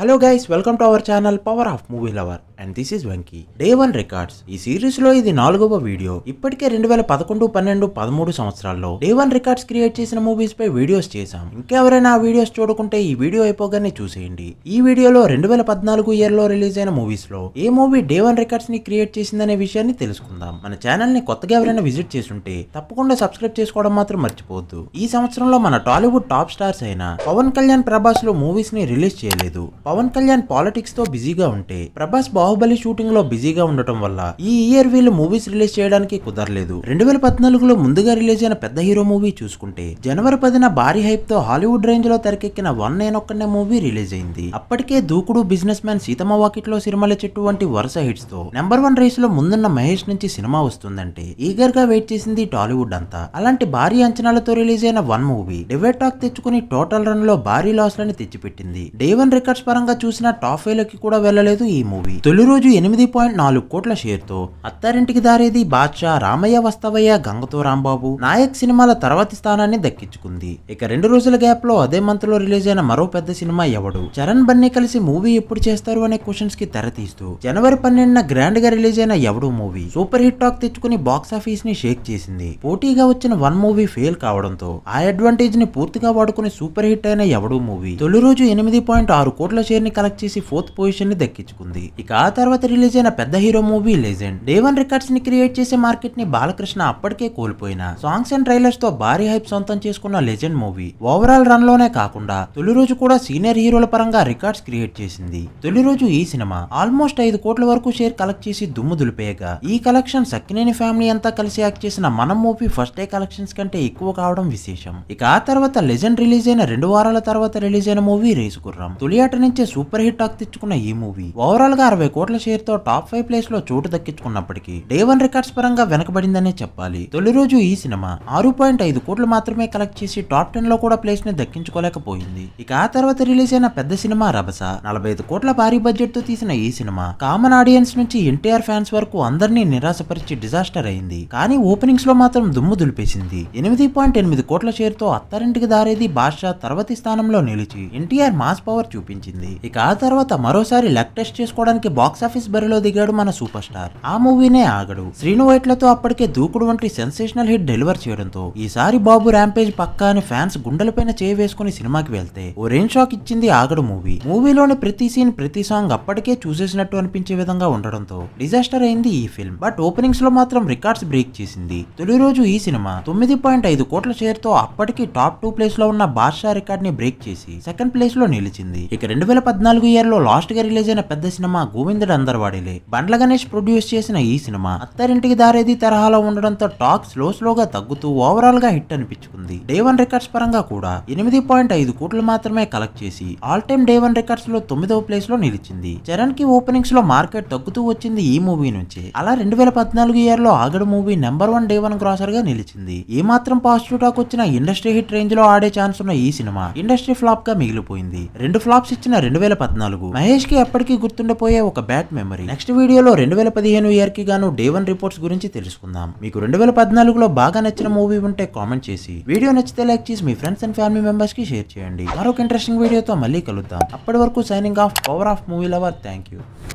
Hello guys, welcome to our channel Power of Movie Lover and this is Vanki. Day One Records ee series lo idi 4వ video. ఇప్పటికే 2011 12 13 సంవత్సరాల్లో Day One Records create చేసిన movies పై videos చేశాం. ఇంకా ఎవరైనా ఆ videos చూడకుంటే ఈ వీడియో అయిపోగానే చూసేయండి. ఈ వీడియోలో 2014 ఇయర్ లో రిలీజ్ అయిన మూవీస్ లో ఏ మూవీ Day One Records ని క్రియేట్ చేసిందనే విషయాన్ని తెలుసుకుందాం. మన ఛానల్ ని కొత్తగా ఎవరైనా విజిట్ చేస్తుంటే తప్పకుండా సబ్స్క్రైబ్ చేసుకోవడం మాత్రం మర్చిపోవద్దు. ఈ సంవత్సరంలో మన టాలీవుడ్ టాప్ స్టార్స్ అయిన పవన్ కళ్యాణ్ ప్రభాస్ లో మూవీస్ ని రిలీజ్ చేయలేదు. Pawan Kalyan politics tho busy ga unte Prabhas Bahubali shooting lo busy ga undatam valla ee year veelu movies release cheyadaniki kudaraledu. 2014 lo munduga release ayina pedda hero movie chusukunte January 10 na bari hype tho Hollywood range lo tarekekkina 191 movie release ayindi. Appadike dookudu businessman Seethamma Vacket lo Sirmala Chettu vanti varusa hits tho number 1 race lo mundunna Mahesh nunchi cinema vastundante eager ga wait chesindi Tollywood anta. Alanti bari anchanalatho release ayina one movie Divide Talk techuకొని total run lo bari loss లని తెచ్చిపెట్టింది. Day One Records పరంగా చూసిన top 5 లోకి కూడా వెళ్ళలేదు ఈ movie. తొలి రోజు 8.4 కోట్ల షేర్ తో అత్తారింటికి దారేది, బాద్షా, రామయ్య వస్తావయ్య, గంగతో రాంబాబు, నాయక్ సినిమాల తర్వాతి స్థానాన్ని దక్కించుకుంది. ఇక రెండు రోజుల గ్యాప్ లో అదే మంత్ లో రిలీజ్ అయిన మరో పెద్ద సినిమా ఎవడు, చరణ్ బన్నీ కలిసి మూవీ ఎప్పుడు చేస్తారు అనే క్వశ్చన్స్ కి తెర తీస్తూ జనవరి 12న గ్రాండ్ గా రిలీజ్ అయిన Yevadu movie super hit talk తెచ్చుకుని బాక్స్ ఆఫీస్ ని షేక్ చేసింది. పోటీగా వచ్చిన వన్ మూవీ ఫెయిల్ కావడంతో ఆ అడ్వాంటేజ్ ని పూర్తిగా వాడుకుని సూపర్ హిట్ అయిన ఎవడు మూవీ తొలి రోజు 8.6 కోట్ల షేర్ ని కలెక్ట్ చేసి ఫోర్త్ పొజిషన్ ని దక్కించుకుంది. ఇక ఆ తర్వాత రిలీజ్ అయిన పెద్ద hero movie Legend Day One Records ని క్రియేట్ చేసే మార్కెట్ ని బాలకృష్ణ అప్పటికే కోల్పోయిన సాంగ్స్ అండ్ ట్రైలర్స్ తో భారీ హైప్ సొంతం చేసుకున్న లెజెండ్ మూవీ ఓవరాల్ రన్ లోనే కాకుండా తొలి రోజు కూడా సీనియర్ హీరోల పరంగా రికార్డ్స్ క్రియేట్ చేసింది. తొలి రోజు ఈ సినిమా ఆల్మోస్ట్ 5 కోట్ల వరకు షేర్ కలెక్ట్ చేసి దుమ్ము దులిపేయగా ఈ కలెక్షన్ సక్కినేని ఫ్యామిలీ అంతా కలిసి యాక్ట్ చేసిన మనం మూవీ ఫస్ట్ డే కలెక్షన్స్ కంటే ఎక్కువ కావడం విశేషం. ఇక ఆ తర్వాత లెజెండ్ రిలీజ్ అయిన 2 వారాల తర్వాత రిలీజ్ అయిన మూవీ రేసుకుర్రం తొలియాట నుంచే సూపర్ హిట్ టాక్ తెచ్చుకున్న ఈ మూవీ ఓవరాల్ గా 60 కోట్ల షేర్ తో టాప్ 5 ప్లేస్ లో చోటు దక్కించుకున్నప్పటికీ Day One Records పరంగా వెనకబడిందనే చెప్పాలి. తొలి రోజు ఈ సినిమా 6.5 కోట్లు మాత్రమే కలెక్ట్ చేసి టాప్ 10 లో కూడా ప్లేస్ ని దక్కించుకోలేకపోయింది. ఇక ఆ తర్వాత రిలీజ్ అయిన పెద్ద సినిమా రభస 45 కోట్ల భారీ బడ్జెట్ తో తీసిన ఈ సినిమా కామన్ ఆడియన్స్ నుంచి NTR ఫ్యాన్స్ వరకు అందరినీ నిరాశపరిచి డిజాస్టర్ అయింది. కానీ ఓపెనింగ్స్ లో మాత్రం దుమ్ము దులిపేసింది. 8.8 కోట్ల షేర్ తో అత్తారింటికి దారేది, బాద్షా తర్వాతి స్థానంలో నిలిచి NTR మాస్ పవర్ చూపించింది. ఇక ఆ తర్వాత మరోసారి లక్ టెస్ట్ చేసుకోవడానికి బాక్స్ ఆఫీస్ బరిలో దిగాడు మన సూపర్ స్టార్. ఆ మూవీనే ఆగడు శ్రీను వైట్లతో అప్పటికే దూకుడు వంటి సెన్సేషనల్ హిట్ డెలివర్ చేయడంతో ఈసారి బాబు ర్యాంపేజ్ పక్కా అని ఫ్యాన్స్ గుండెలపైన చేయి వేసుకుని సినిమాకి వెళ్తే ఓ రేంజ్ షాక్ ఇచ్చింది ఆగడు మూవీ. మూవీలోని ప్రతి సీన్, ప్రతి సాంగ్ అప్పటికే చూసేసినట్టు అనిపించే విధంగా ఉండడంతో డిజాస్టర్ అయింది ఈ ఫిల్మ్. బట్ ఓపెనింగ్స్ లో మాత్రం రికార్డ్స్ బ్రేక్ చేసింది. తొలి రోజు ఈ సినిమా 9.5 కోట్ల షేర్ తో అప్పటికి టాప్ 2 ప్లేస్ లో ఉన్న బాద్షా రికార్డ్ ని బ్రేక్ చేసి సెకండ్ ప్లేస్ లో నిలిచింది. ఇక 2014 ఇయర్ లో లాస్ట్ గా రిలీజ్ అయిన పెద్ద సినిమా గోవిందుడు అందరవాడిలే బండ్ల గణేష్ ప్రొడ్యూస్ చేసిన ఈ సినిమా అత్తారింటికి దారేది తరహాలో ఉండడంతో టాక్ స్లోగా తగ్గుతూ ఓవరాల్ గా హిట్ అనిపించుకుంది. Day One Records పరంగా కూడా 8.5 కోట్లు మాత్రమే కలెక్ట్ చేసి all time Day One Records లో 9వ ప్లేస్ లో నిలిచింది. చరణ్ కి ఓపెనింగ్స్ లో మార్కెట్ తగ్గుతూ వచ్చింది ఈ మూవీ నుంచి. అలా 2014 ఇయర్ లో Aagadu movie #1 Day One grosser గా నిలిచింది. ఏ మాత్రం పాజిటివ్ టాక్ వచ్చిన ఇండస్ట్రీ హిట్ రేంజ్ లో ఆడే ఛాన్స్ ఉన్న ఈ సినిమా ఇండస్ట్రీ ఫ్లాప్ గా మిగిలిపోయింది. 2 ఫ్లాప్స్ ఇచ్చిన 2014 మహేష్ కి అప్పటికి గుర్తుండిపోయే ఒక బ్యాడ్ మెమరీ. నెక్స్ట్ వీడియోలో 2015 ఇయర్ కి గాను Day One రిపోర్ట్స్ గురించి తెలుసుకుందాం. మీకు 2014లో బాగా నచ్చిన మూవీ ఉంటే కామెంట్ చేసి, వీడియో నచ్చితే లైక్ చేసి మీ ఫ్రెండ్స్ అండ్ ఫ్యామిలీ మెంబర్స్ కి షేర్ చేయండి. మరొక ఇంట్రెస్టింగ్ వీడియోతో మళ్ళీ కలుద్దాం. అప్పటి వరకు signing off power of movie lover. Thank you.